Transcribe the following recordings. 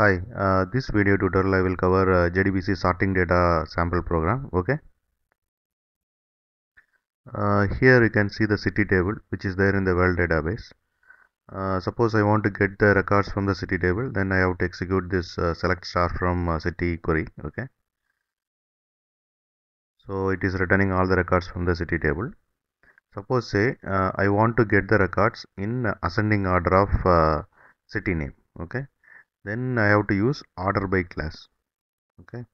Hi, this video tutorial I will cover JDBC sorting data sample program. Okay. Here you can see the city table which is there in the world database. Suppose I want to get the records from the city table, then I have to execute this select star from city query. Okay. So it is returning all the records from the city table. Suppose say I want to get the records in ascending order of city name. Okay. Then I have to use order by class. Okay,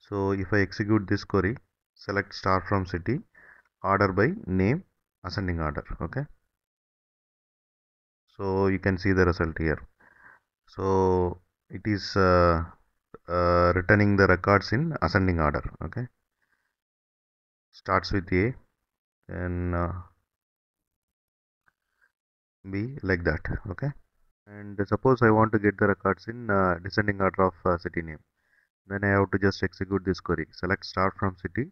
so if I execute this query, select star from city, order by name, ascending order. Okay, so you can see the result here. So it is returning the records in ascending order. Okay, starts with A and B, like that. Okay. And suppose I want to get the records in descending order of city name, then I have to just execute this query, select star from city,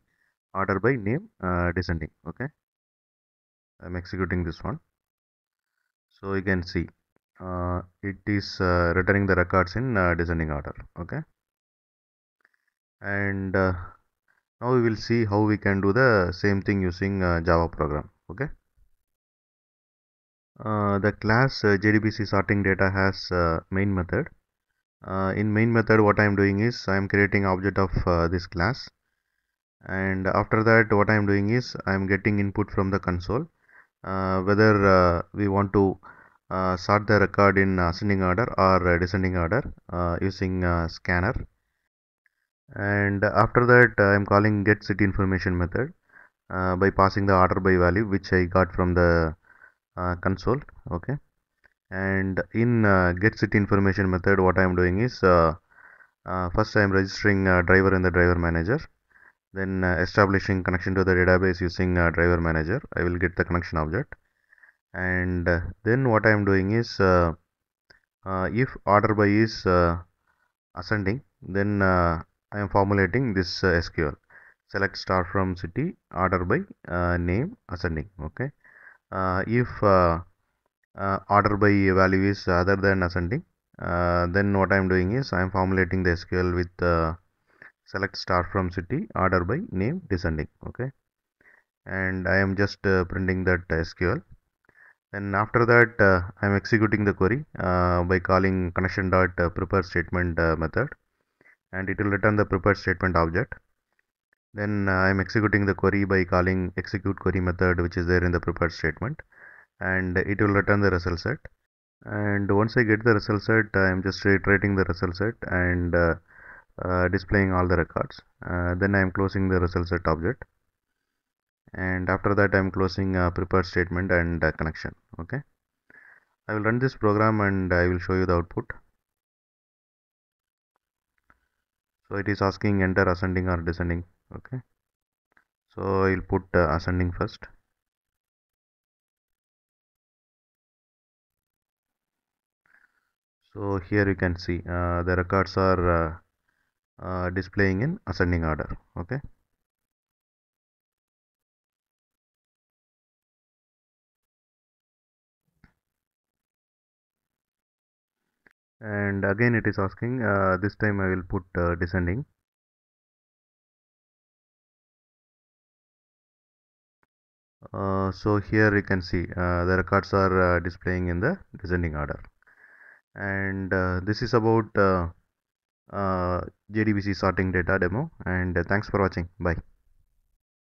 order by name, descending. Okay, I'm executing this one. So you can see it is returning the records in descending order. Okay, and now we will see how we can do the same thing using Java program. Okay. The class JDBC sorting data has main method. In main method what I am doing is I am creating object of this class, and after that what I am doing is I am getting input from the console, whether we want to sort the record in ascending order or descending order using scanner. And after that I am calling get city information method by passing the order by value which I got from the console. Okay, and in get city information method what I am doing is first I am registering driver in the driver manager, then establishing connection to the database using driver manager. I will get the connection object, and then what I am doing is if order by is ascending, then I am formulating this SQL, select star from city, order by name, ascending. Okay. If order by value is other than ascending, then what I am doing is I am formulating the SQL with select star from city, order by name, descending. Okay, and I am just printing that SQL. Then after that I am executing the query by calling connection dot prepare statement method, and it will return the prepare statement object. Then I am executing the query by calling execute query method which is there in the prepared statement, and it will return the result set. And once I get the result set, I am just reiterating the result set and displaying all the records. Then I am closing the result set object, and after that I am closing prepared statement and connection. Okay, I will run this program and I will show you the output. So it is asking enter ascending or descending. Okay, so I will put ascending first. So here you can see the records are displaying in ascending order. Okay, and again it is asking, this time I will put descending. So here you can see the records are displaying in the descending order. And this is about JDBC sorting data demo, and thanks for watching. Bye.